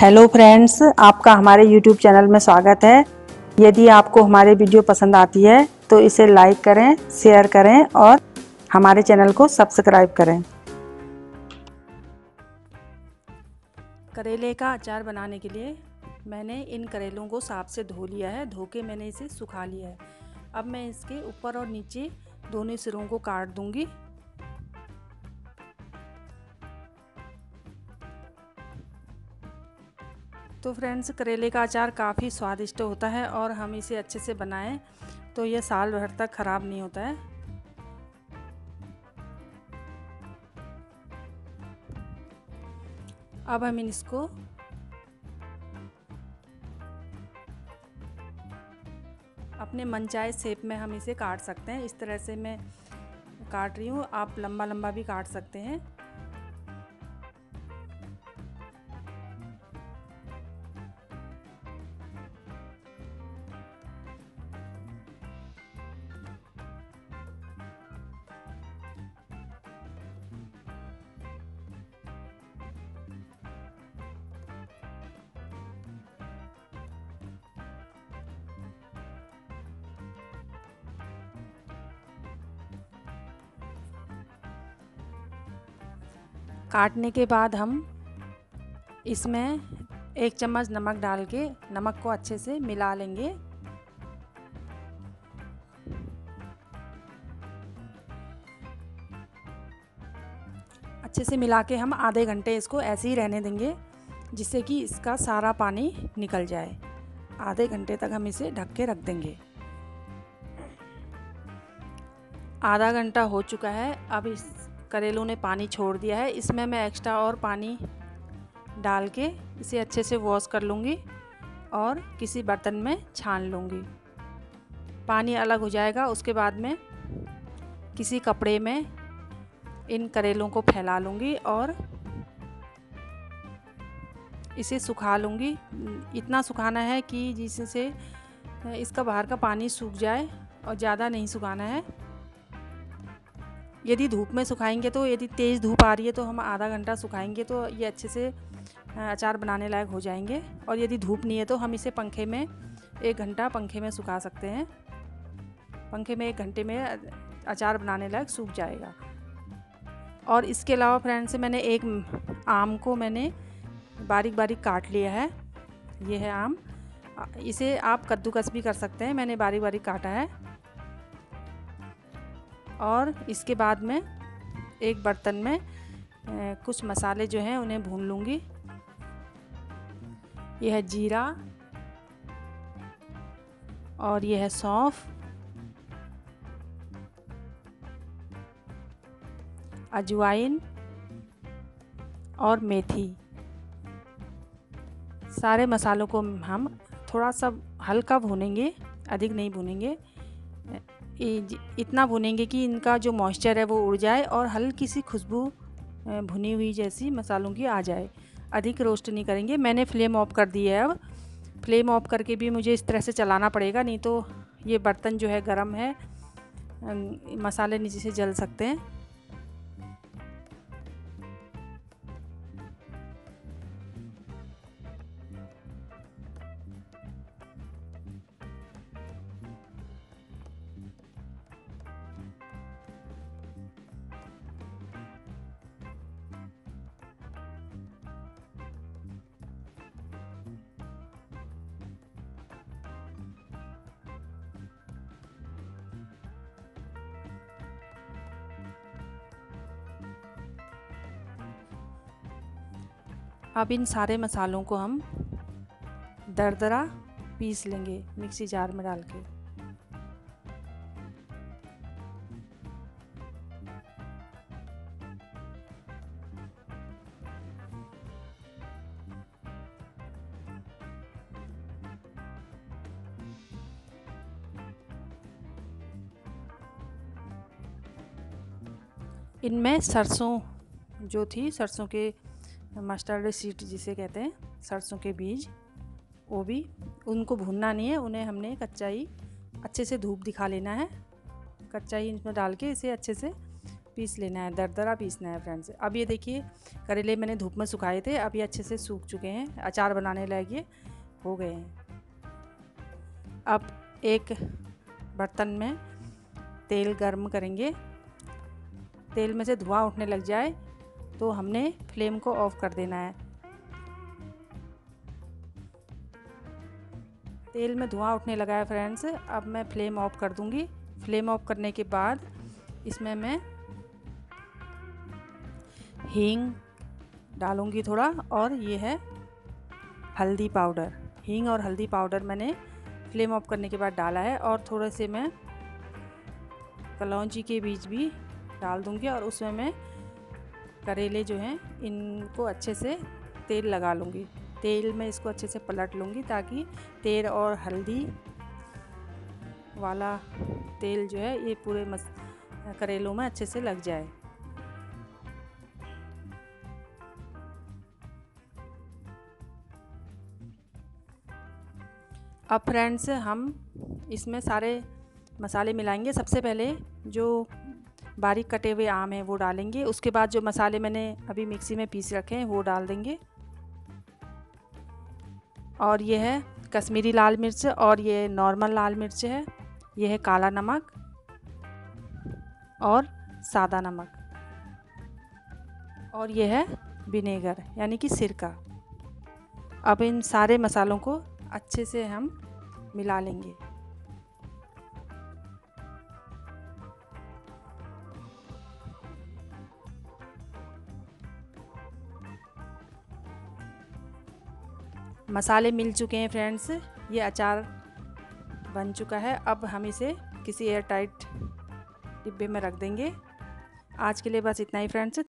Hello friends, आपका हमारे YouTube channel में स्वागत है। यदि आपको हमारे वीडियो पसंद आती है तो इसे लाइक करें, शेयर करें और हमारे चैनल को सब्सक्राइब करें। करेले का अचार बनाने के लिए मैंने इन करेलों को साफ से धो लिया है। धो के मैंने इसे सुखा लिया है। अब मैं इसके ऊपर और नीचे दोनों सिरों को काट दूंगी। तो फ्रेंड्स, करेले का अचार काफ़ी स्वादिष्ट होता है और हम इसे अच्छे से बनाएं तो यह साल भर तक ख़राब नहीं होता है। अब हम इसको अपने मनचाहे शेप में हम इसे काट सकते हैं। इस तरह से मैं काट रही हूँ, आप लंबा लंबा भी काट सकते हैं। काटने के बाद हम इसमें 1 चम्मच नमक डाल के नमक को अच्छे से मिला लेंगे। अच्छे से मिला के हम आधे घंटे इसको ऐसे ही रहने देंगे, जिससे कि इसका सारा पानी निकल जाए। आधे घंटे तक हम इसे ढक के रख देंगे। आधा घंटा हो चुका है। अब इस करेलों ने पानी छोड़ दिया है। इसमें मैं एक्स्ट्रा और पानी डाल के इसे अच्छे से वॉश कर लूँगी और किसी बर्तन में छान लूँगी। पानी अलग हो जाएगा। उसके बाद में किसी कपड़े में इन करेलों को फैला लूँगी और इसे सुखा लूँगी। इतना सुखाना है कि जिससे इसका बाहर का पानी सूख जाए, और ज़्यादा नहीं सुखाना है। यदि धूप में सुखाएंगे तो, यदि तेज़ धूप आ रही है तो हम आधा घंटा सुखाएंगे तो ये अच्छे से अचार बनाने लायक हो जाएंगे। और यदि धूप नहीं है तो हम इसे पंखे में 1 घंटा पंखे में सुखा सकते हैं। पंखे में 1 घंटे में अचार बनाने लायक सूख जाएगा। और इसके अलावा फ्रेंड्स, मैंने एक आम को मैंने बारीक बारीक काट लिया है। ये है आम। इसे आप कद्दूकस भी कर सकते हैं। मैंने बारीक बारीक काटा है। और इसके बाद में एक बर्तन में कुछ मसाले जो हैं उन्हें भून लूँगी। यह है जीरा और यह है सौंफ, अजवाइन और मेथी। सारे मसालों को हम थोड़ा सा हल्का भूनेंगे, अधिक नहीं भूनेंगे। इतना भुनेंगे कि इनका जो मॉइस्चर है वो उड़ जाए और हल्की सी खुशबू भुनी हुई जैसी मसालों की आ जाए। अधिक रोस्ट नहीं करेंगे। मैंने फ्लेम ऑफ कर दी है। अब फ्लेम ऑफ करके भी मुझे इस तरह से चलाना पड़ेगा, नहीं तो ये बर्तन जो है गर्म है, मसाले नीचे से जल सकते हैं। अब इन सारे मसालों को हम दरदरा पीस लेंगे मिक्सी जार में डाल के। इनमें सरसों जो थी, सरसों के मस्टर्ड सीड जिसे कहते हैं, सरसों के बीज, वो भी, उनको भूनना नहीं है। उन्हें हमने कच्चा ही अच्छे से धूप दिखा लेना है। कच्चा ही इसमें डाल के इसे अच्छे से पीस लेना है, दरदरा पीसना है फ्रेंड्स। अब ये देखिए करेले मैंने धूप में सुखाए थे, अब ये अच्छे से सूख चुके हैं, अचार बनाने लायक ये हो गए हैं। अब एक बर्तन में तेल गर्म करेंगे। तेल में से धुआं उठने लग जाए तो हमने फ्लेम को ऑफ कर देना है। तेल में धुआं उठने लगा है फ्रेंड्स, अब मैं फ्लेम ऑफ कर दूंगी। फ्लेम ऑफ करने के बाद इसमें मैं हींग डालूंगी थोड़ा, और ये है हल्दी पाउडर। हींग और हल्दी पाउडर मैंने फ्लेम ऑफ करने के बाद डाला है, और थोड़े से मैं कलौंजी के बीज भी डाल दूंगी, और उसमें मैं करेले जो हैं इनको अच्छे से तेल लगा लूँगी। तेल में इसको अच्छे से पलट लूँगी ताकि तेल और हल्दी वाला तेल जो है ये पूरे करेलों में अच्छे से लग जाए। अब फ्रेंड्स हम इसमें सारे मसाले मिलाएंगे। सबसे पहले जो बारीक कटे हुए आम हैं वो डालेंगे, उसके बाद जो मसाले मैंने अभी मिक्सी में पीस रखे हैं वो डाल देंगे, और ये है कश्मीरी लाल मिर्च और ये नॉर्मल लाल मिर्च है, ये है काला नमक और सादा नमक, और ये है विनेगर यानी कि सिरका। अब इन सारे मसालों को अच्छे से हम मिला लेंगे। मसाले मिल चुके हैं फ्रेंड्स, ये अचार बन चुका है। अब हम इसे किसी एयर टाइट डिब्बे में रख देंगे। आज के लिए बस इतना ही फ्रेंड्स।